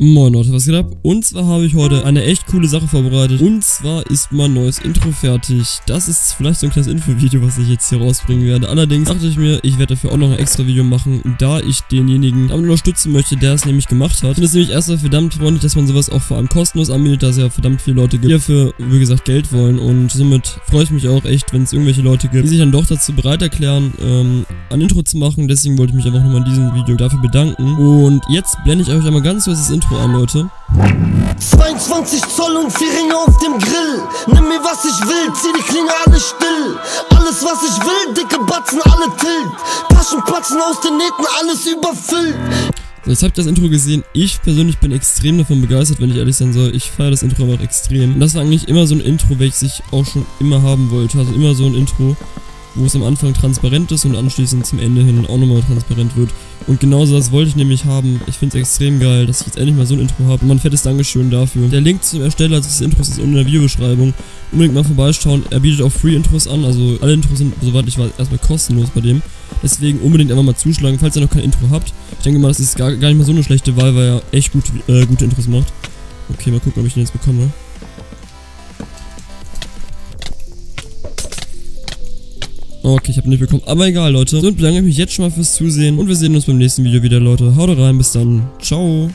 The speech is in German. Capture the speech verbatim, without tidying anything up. Moin Leute, was geht ab? Und zwar habe ich heute eine echt coole Sache vorbereitet. Und zwar ist mein neues Intro fertig. Das ist vielleicht so ein kleines Info-Video, was ich jetzt hier rausbringen werde. Allerdings dachte ich mir, ich werde dafür auch noch ein extra Video machen, da ich denjenigen damit unterstützen möchte, der es nämlich gemacht hat. Ich finde es nämlich erstmal verdammt freundlich, dass man sowas auch vor allem kostenlos anbietet, da es ja verdammt viele Leute gibt, die dafür, wie gesagt, Geld wollen. Und somit freue ich mich auch echt, wenn es irgendwelche Leute gibt, die sich dann doch dazu bereit erklären, ähm, ein Intro zu machen. Deswegen wollte ich mich einfach nochmal in diesem Video dafür bedanken. Und jetzt blende ich euch einmal ganz kurz das Intro an, Leute. zweiundzwanzig Zoll und vier Ringe auf dem Grill. Nimm mir was ich will, zieh die Klinge alle still. Alles was ich will, dicke Batzen, alle tilt. Taschen platzen aus den Nähten, alles überfüllt. Jetzt habt ihr das Intro gesehen. Ich persönlich bin extrem davon begeistert, wenn ich ehrlich sein soll. Ich feiere das Intro aber auch extrem. Und das war eigentlich immer so ein Intro, welches ich auch schon immer haben wollte. Also immer so ein Intro, wo es am Anfang transparent ist und anschließend zum Ende hin auch nochmal transparent wird. Und genauso das wollte ich nämlich haben. Ich finde es extrem geil, dass ich jetzt endlich mal so ein Intro habe. Und mein fettes Dankeschön dafür. Der Link zum Ersteller des Intros ist unten in der Videobeschreibung. Unbedingt mal vorbeischauen. Er bietet auch Free-Intros an. Also alle Intros sind, soweit ich weiß, erstmal kostenlos bei dem. Deswegen unbedingt einfach mal zuschlagen, falls ihr noch kein Intro habt. Ich denke mal, das ist gar, gar nicht mal so eine schlechte Wahl, weil er echt gut, äh, gute Intros macht. Okay, mal gucken, ob ich den jetzt bekomme. Okay, ich habe nicht bekommen, aber egal, Leute. So, und bedanke mich jetzt schon mal fürs Zusehen und wir sehen uns beim nächsten Video wieder, Leute. Haut rein, bis dann. Ciao.